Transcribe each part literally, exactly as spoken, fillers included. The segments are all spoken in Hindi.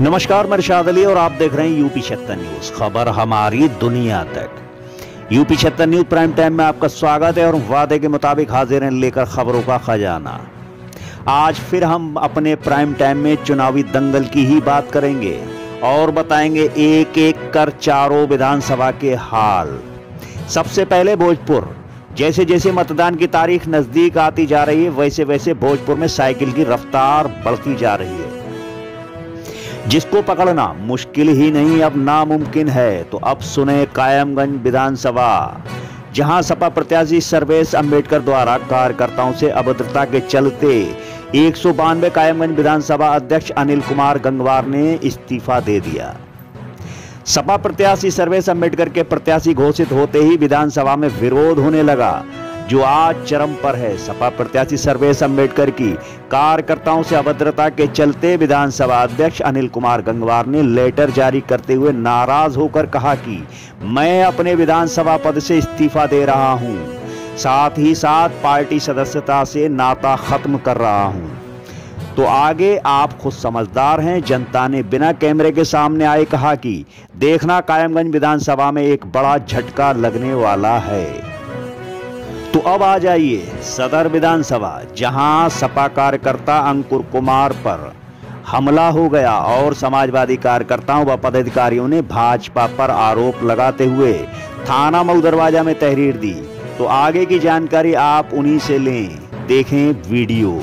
नमस्कार, मैं ऋषद अली और आप देख रहे हैं यूपी छिहत्तर न्यूज़, खबर हमारी दुनिया तक। यूपी छिहत्तर न्यूज़ प्राइम टाइम में आपका स्वागत है और वादे के मुताबिक हाजिर हैं लेकर खबरों का खजाना। आज फिर हम अपने प्राइम टाइम में चुनावी दंगल की ही बात करेंगे और बताएंगे एक एक कर चारों विधानसभा के हाल। सबसे पहले भोजपुर। जैसे जैसे मतदान की तारीख नज़दीक आती जा रही है वैसे वैसे भोजपुर में साइकिल की रफ्तार बढ़ती जा रही है, जिसको पकड़ना मुश्किल ही नहीं अब नामुमकिन है। तो अब सुने कायमगंज विधानसभा, जहां सपा प्रत्याशी सर्वेश अंबेडकर द्वारा कार्यकर्ताओं से अभद्रता के चलते एक सौ बानवे कायमगंज विधानसभा अध्यक्ष अनिल कुमार गंगवार ने इस्तीफा दे दिया। सपा प्रत्याशी सर्वेश अंबेडकर के प्रत्याशी घोषित होते ही विधानसभा में विरोध होने लगा, जो आज चरम पर है। सपा प्रत्याशी सर्वेश अंबेडकर की कार्यकर्ताओं से अभद्रता के चलते विधानसभा अध्यक्ष अनिल कुमार गंगवार ने लेटर जारी करते हुए नाराज होकर कहा कि मैं अपने विधानसभा पद से इस्तीफा दे रहा हूं, साथ ही साथ पार्टी सदस्यता से नाता खत्म कर रहा हूं। तो आगे आप खुद समझदार हैं। जनता ने बिना कैमरे के सामने आए कहा कि देखना कायमगंज विधानसभा में एक बड़ा झटका लगने वाला है। तो अब आ जाइए सदर विधानसभा, जहां सपा कार्यकर्ता अंकुर कुमार पर हमला हो गया और समाजवादी कार्यकर्ताओं व पदाधिकारियों ने भाजपा पर आरोप लगाते हुए थाना मऊ दरवाजा में तहरीर दी। तो आगे की जानकारी आप उन्हीं से लें, देखें वीडियो।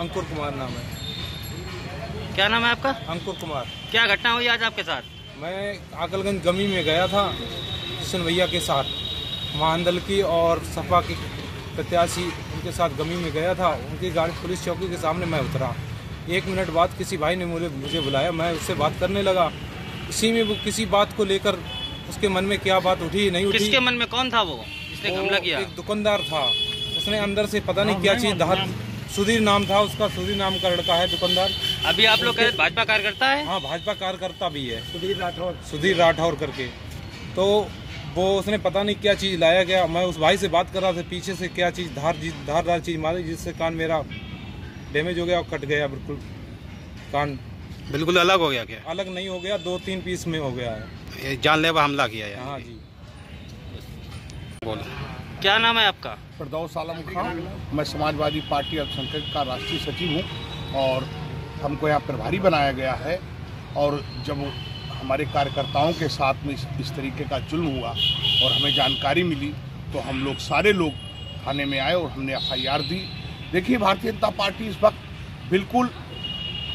अंकुर कुमार नाम है। क्या नाम है आपका? अंकुर कुमार। क्या घटना हुई आज आपके साथ? मैं कायमगंज गमी में गया था किशन भैया के साथ, महानदल की और सपा की प्रत्याशी, उनके साथ गमी में गया था। उनकी गाड़ी पुलिस चौकी के सामने मैं उतरा। एक मिनट बाद किसी भाई ने मुझे मुझे बुलाया, मैं उससे बात करने लगा। उसी में वो किसी बात को लेकर उसके मन में क्या बात उठी नहीं उठी। किसके मन में? कौन था वो जिसने हमला किया? एक दुकानदार था, उसने अंदर से पता नहीं क्या चीज़ दाह, सुधीर नाम था उसका, सुधीर नाम का लड़का है दुकानदार। अभी आप लोग भाजपा कार्यकर्ता है? हाँ, भाजपा कार्यकर्ता भी है, सुधीर राठौर, सुधीर राठौर करके। तो वो उसने पता नहीं क्या चीज़ लाया गया। मैं उस भाई से बात कर रहा था, पीछे से क्या चीज़ धार धारदार चीज़ मारी, जिससे कान मेरा डैमेज हो गया और कट गया बिल्कुल। कान बिल्कुल अलग हो गया? क्या अलग नहीं हो गया, दो तीन पीस में हो गया है। जानलेवा हमला किया है। हाँ जी, बोलो। क्या नाम है आपका? परदाव सालम खान। मैं समाजवादी पार्टी अल्पसंख्यक का राष्ट्रीय सचिव हूँ और हमको यहाँ प्रभारी बनाया गया है। और जब हमारे कार्यकर्ताओं के साथ में इस तरीके का जुल्म हुआ और हमें जानकारी मिली तो हम लोग सारे लोग थाने में आए और हमने एफ आई आर दी। देखिए, भारतीय जनता पार्टी इस वक्त बिल्कुल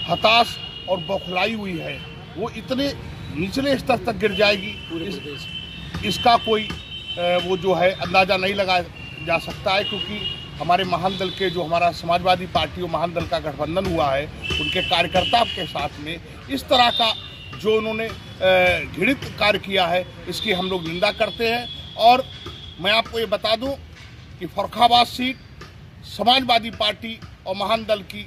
हताश और बौखलाई हुई है। वो इतने निचले स्तर तक गिर जाएगी इस, इसका कोई वो जो है अंदाज़ा नहीं लगाया जा सकता है, क्योंकि हमारे महानदल के जो हमारा समाजवादी पार्टी और महानदल का गठबंधन हुआ है उनके कार्यकर्ता के साथ में इस तरह का जो उन्होंने घृणित कार्य किया है, इसकी हम लोग निंदा करते हैं। और मैं आपको ये बता दूं कि फर्रुखाबाद सीट समाजवादी पार्टी और महान दल की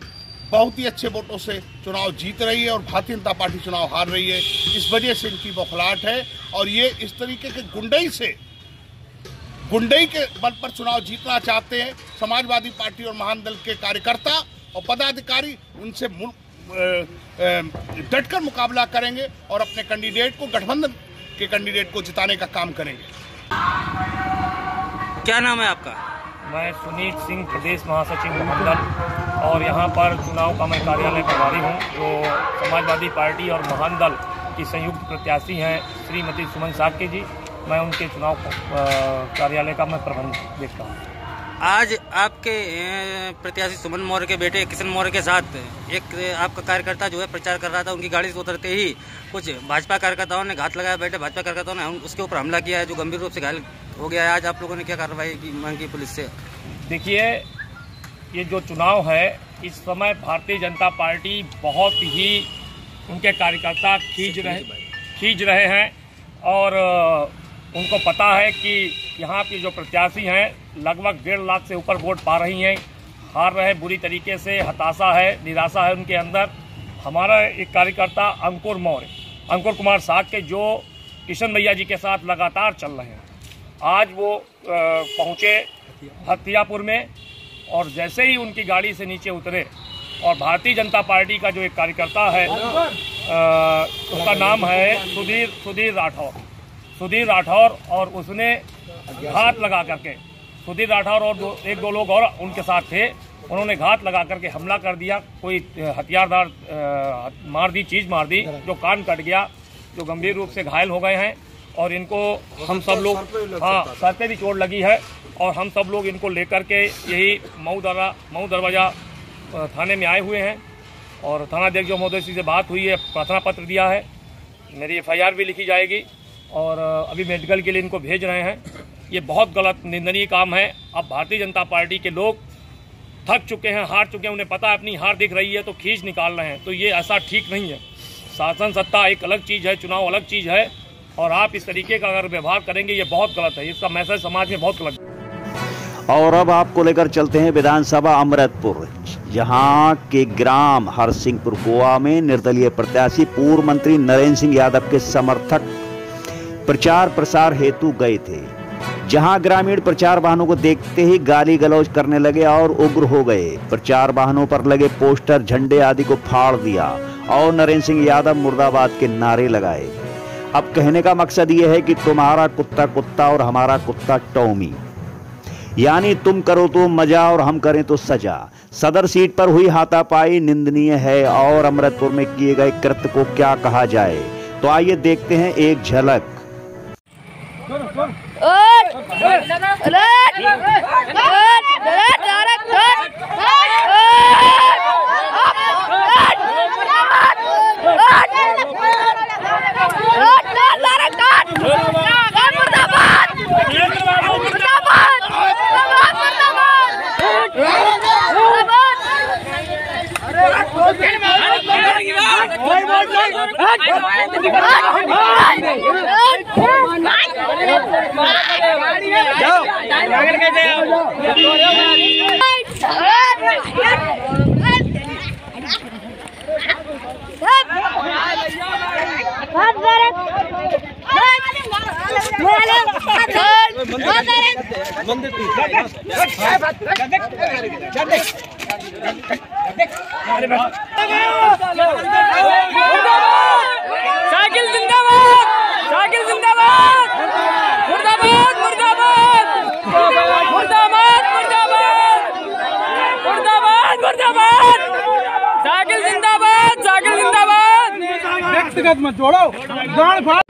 बहुत ही अच्छे वोटों से चुनाव जीत रही है और भारतीय जनता पार्टी चुनाव हार रही है। इस वजह से इनकी बौखलाहट है और ये इस तरीके के गुंडई से गुंडई के बल पर चुनाव जीतना चाहते हैं। समाजवादी पार्टी और महान दल के कार्यकर्ता और पदाधिकारी उनसे मुल्क डटकर मुकाबला करेंगे और अपने कैंडिडेट को, गठबंधन के कैंडिडेट को जिताने का काम करेंगे। क्या नाम है आपका? मैं सुनीत सिंह, प्रदेश महासचिव महानदल और यहाँ पर चुनाव का मैं कार्यालय प्रभारी हूँ। जो समाजवादी पार्टी और महानदल की संयुक्त प्रत्याशी हैं श्रीमती सुमन साक्य जी, मैं उनके चुनाव कार्यालय का मैं प्रबंध देखता हूँ। आज आपके प्रत्याशी सुमन मौर्य के बेटे किशन मौर्य के साथ एक आपका कार्यकर्ता जो है प्रचार कर रहा था, उनकी गाड़ी से उतरते ही कुछ भाजपा कार्यकर्ताओं ने घात लगाया, बेटे भाजपा कार्यकर्ताओं ने उसके ऊपर हमला किया है, जो गंभीर रूप से घायल हो गया है। आज आप लोगों ने क्या कार्रवाई की, मांग की पुलिस से? देखिए, ये जो चुनाव है इस समय भारतीय जनता पार्टी बहुत ही, उनके कार्यकर्ता खींच रहे खींच रहे हैं और उनको पता है कि यहाँ की जो प्रत्याशी हैं लगभग डेढ़ लाख से ऊपर वोट पा रही हैं, हार रहे बुरी तरीके से, हताशा है, निराशा है उनके अंदर। हमारा एक कार्यकर्ता अंकुर मौर्य, अंकुर कुमार साहब के, जो किशन भैया जी के साथ लगातार चल रहे हैं, आज वो पहुँचे हथियापुर में और जैसे ही उनकी गाड़ी से नीचे उतरे और भारतीय जनता पार्टी का जो एक कार्यकर्ता है उसका नाम है सुधीर सुधीर राठौर सुधीर राठौर और उसने घात लगा करके सुधीर राठौर और दो, एक दो लोग और उनके साथ थे। उन्होंने घात लगा करके हमला कर दिया, कोई हथियारदार मार दी, चीज मार दी, जो कान कट गया, जो गंभीर रूप से घायल हो गए हैं। और इनको हम सब लोग, हाँ, सर पे भी चोट लगी है और हम सब लोग इनको लेकर के यही मऊ दरा मऊ दरवाजा थाने में आए हुए हैं। और थानाध्यक्ष महोदय जी से बात हुई है, प्रार्थना पत्र दिया है, मेरी एफ आई आर भी लिखी जाएगी और अभी मेडिकल के लिए इनको भेज रहे हैं। ये बहुत गलत निंदनीय काम है। अब भारतीय जनता पार्टी के लोग थक चुके हैं, हार चुके हैं, उन्हें पता है अपनी हार दिख रही है तो खींच निकाल रहे हैं, तो ये ऐसा ठीक नहीं है। शासन सत्ता एक अलग चीज़ है, चुनाव अलग चीज़ है, और आप इस तरीके का अगर व्यवहार करेंगे ये बहुत गलत है। इसका मैसेज समाज में बहुत गलत है। और अब आपको लेकर चलते हैं विधानसभा अमृतपुर, जहां के ग्राम हर सिंहपुर गोवा में निर्दलीय प्रत्याशी पूर्व मंत्री नरेंद्र सिंह यादव के समर्थक प्रचार प्रसार हेतु गए थे, जहां ग्रामीण प्रचार वाहनों को देखते ही गाली गलौज करने लगे और उग्र हो गए। प्रचार वाहनों पर लगे पोस्टर, झंडे आदि को फाड़ दिया और नरेंद्र सिंह यादव मुर्दाबाद के नारे लगाए। अब कहने का मकसद यह है कि तुम्हारा कुत्ता कुत्ता और हमारा कुत्ता टॉमी, यानी तुम करो तो मजा और हम करें तो सजा। सदर सीट पर हुई हाथापाई निंदनीय है और अमृतपुर में किए गए कृत्य को क्या कहा जाए, तो आइए देखते हैं एक झलक। साइकिल जिंदाबाद, साइकिल जिंदाबाद, मुर्दाबाद मुर्दाबाद मुर्दाबाद मुर्दाबाद मुर्दाबाद मुर्दाबाद, साइकिल जिंदाबाद, साइकिल जिंदाबाद। व्यक्तिगत मत जोड़ो।